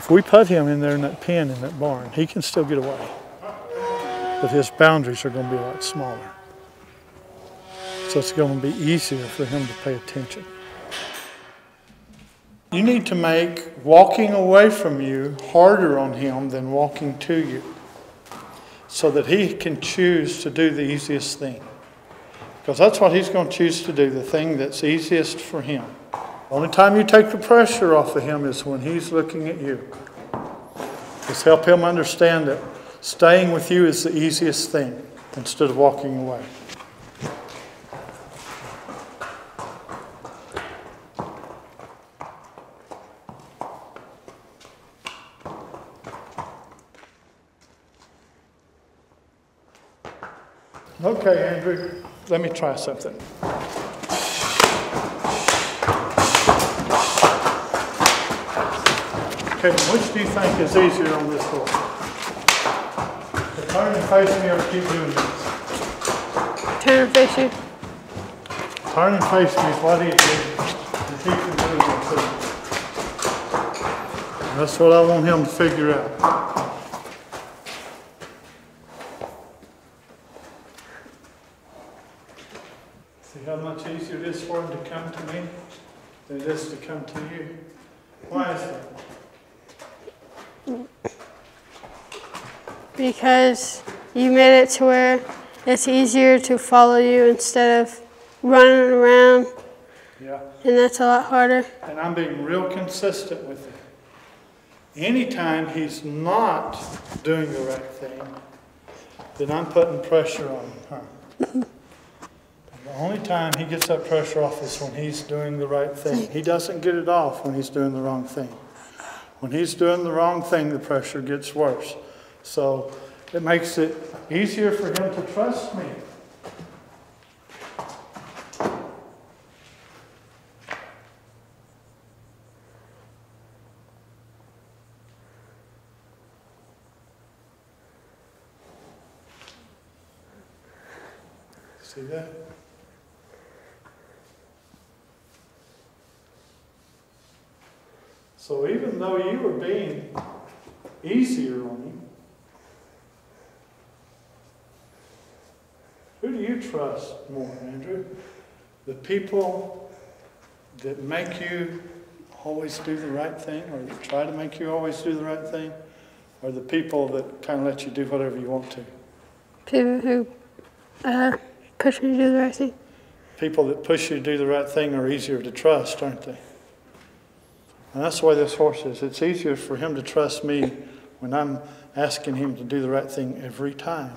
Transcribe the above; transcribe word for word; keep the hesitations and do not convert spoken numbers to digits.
If we put him in there in that pen in that barn, he can still get away. But his boundaries are going to be a lot smaller. So it's going to be easier for him to pay attention. You need to make walking away from you harder on him than walking to you, so that he can choose to do the easiest thing. Because that's what he's going to choose to do, the thing that's easiest for him. The only time you take the pressure off of him is when he's looking at you. Just help him understand that staying with you is the easiest thing instead of walking away. Okay, Andrew, let me try something. Okay, which do you think is easier on this floor? To turn and face me or keep doing this? Turn and face you. Turn and face me is what he did. Keep doing this. That's what I want him to figure out. How much easier it is for him to come to me than it is to come to you. Why is that? Because you made it to where it's easier to follow you instead of running around. Yeah. And that's a lot harder. And I'm being real consistent with him. Anytime he's not doing the right thing, then I'm putting pressure on him. The only time he gets that pressure off is when he's doing the right thing. He doesn't get it off when he's doing the wrong thing. When he's doing the wrong thing, the pressure gets worse. So it makes it easier for him to trust me. See that? So even though you were being easier on him, who do you trust more, Andrew? The people that make you always do the right thing, or that try to make you always do the right thing, or the people that kind of let you do whatever you want to? People who uh, push me to do the right thing. People that push you to do the right thing are easier to trust, aren't they? And that's the way this horse is. It's easier for him to trust me when I'm asking him to do the right thing every time.